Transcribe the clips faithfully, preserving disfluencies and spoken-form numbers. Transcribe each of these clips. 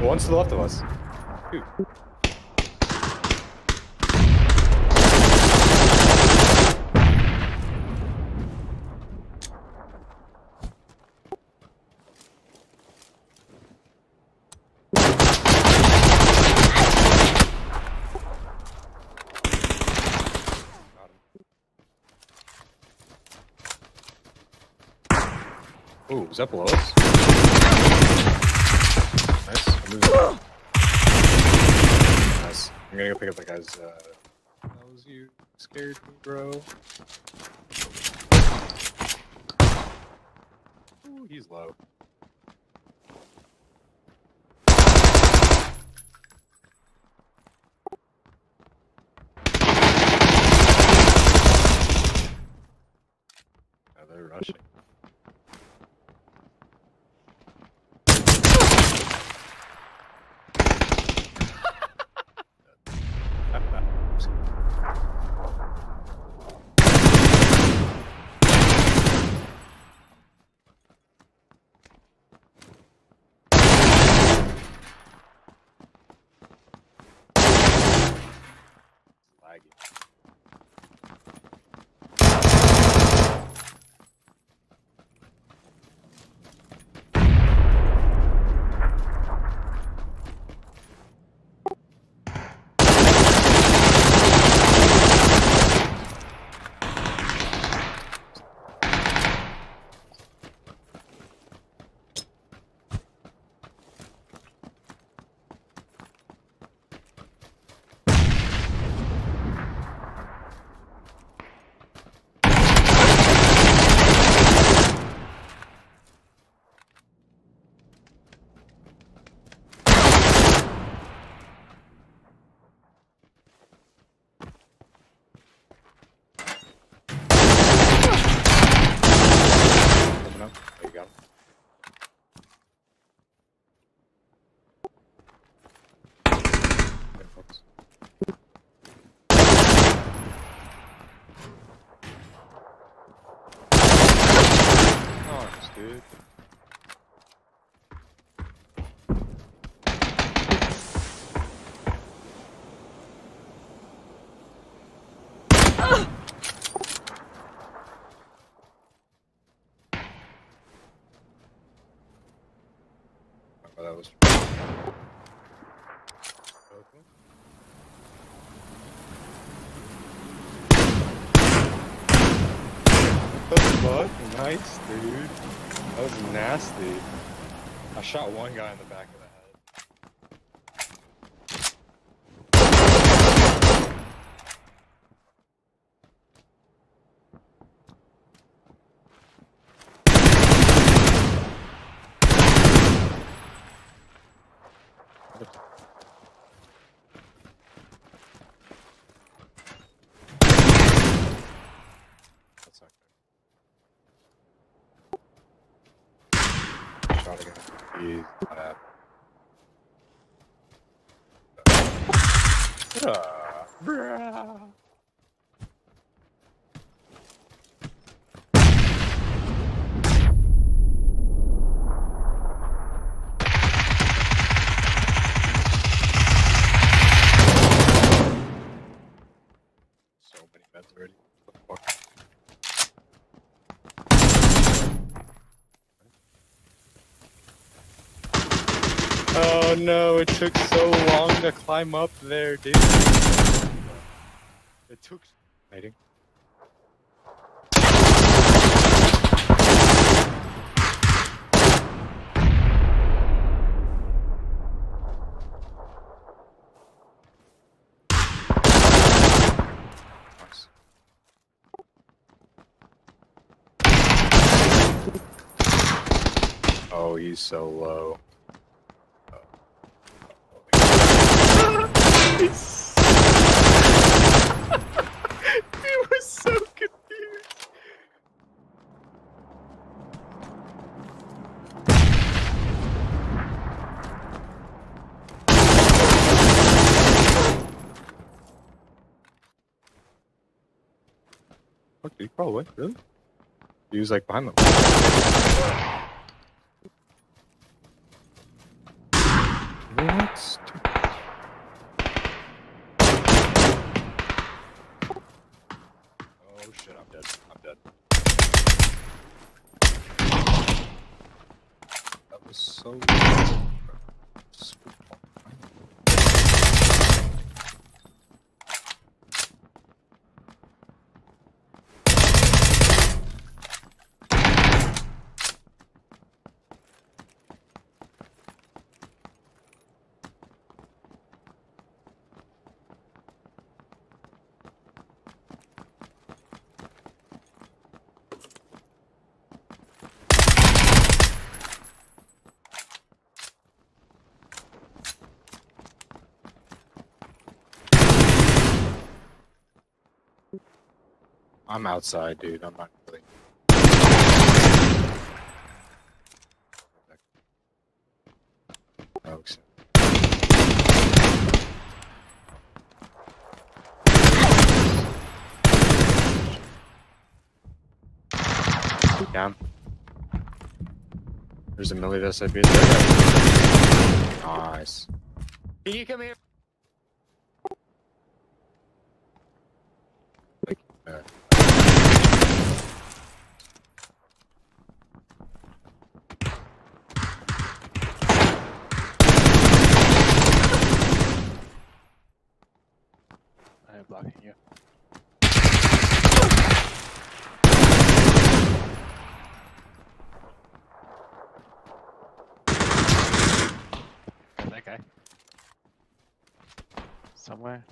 One's to the left of us. Ooh. Ooh, is that below us? Nice. I'm moving. Nice. I'm gonna go pick up that guy's, uh... That was you. Scared me, bro. Ooh, he's low. Yeah, they're rushing. Dude. Uh. Oh, that was okay. What the fuck? Nice, dude. That was nasty. I shot one guy in the back of the head. He's not happy. Oh no, it took so long to climb up there, dude. It took... Waiting. Oh, he's so low. We were so confused. Okay, probably. Really? He was like behind them. is so I'm outside, dude. I'm not really. Oh, except... Down. There's a melee that I beat. Nice. Can you come here? Like, uh... blocking you. There's that guy. Somewhere.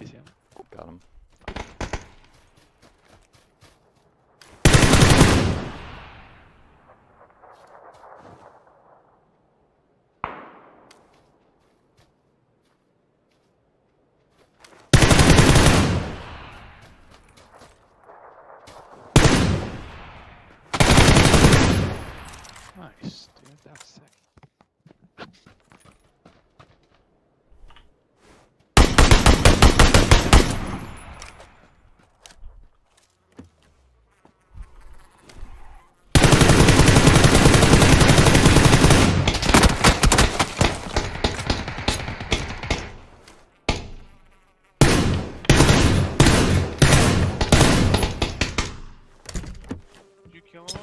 You see him? Got him. Nice, dude, that's sick. Did you kill him all?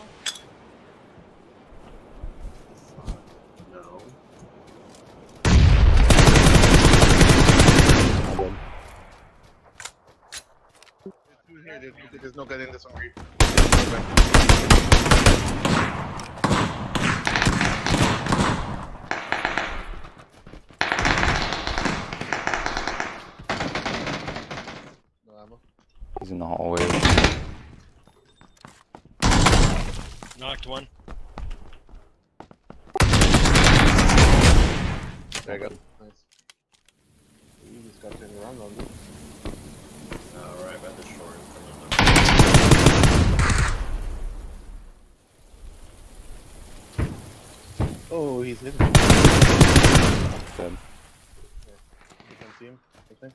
Here, there's, there's no gun in this one. Right? No ammo. He's in the hallway. Knocked one. There you go. Nice. You just got to run on me. All right, about the shore. Oh, he's living. Dead. Yeah. You can see him, I think.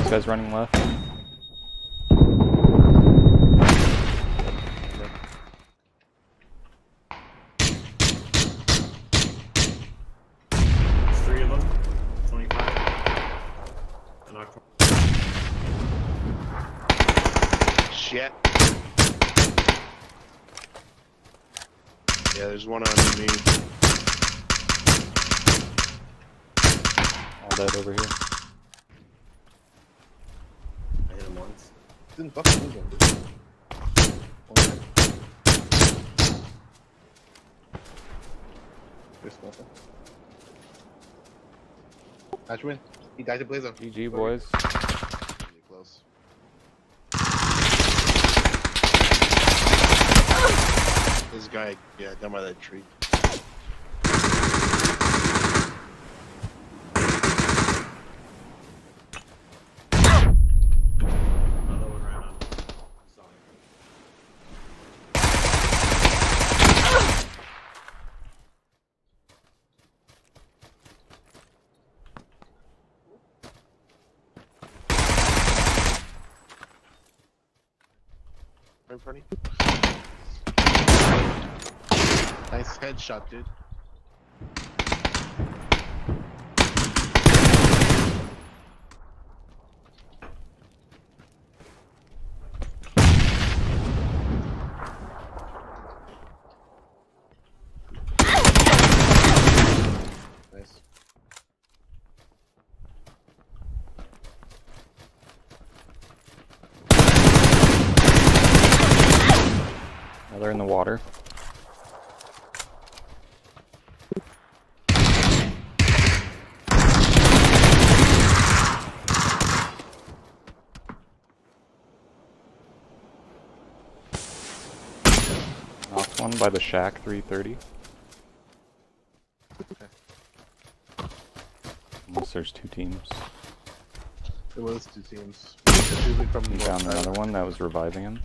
Those guys running left. There's three of them. twenty-five. And I... Shit. Yeah, there's one on me. All that over here. I hit him once. Didn't fucking move him, dude. One There's nothing. Match win. He died to Blazo. G G, boys. Really close. This guy, yeah, down by that tree. Right in front of you. Nice headshot, dude. They're in the water. Knocked one by the shack, three thirty. Okay. Unless there's two teams. It was two teams. From the down another one that was reviving him.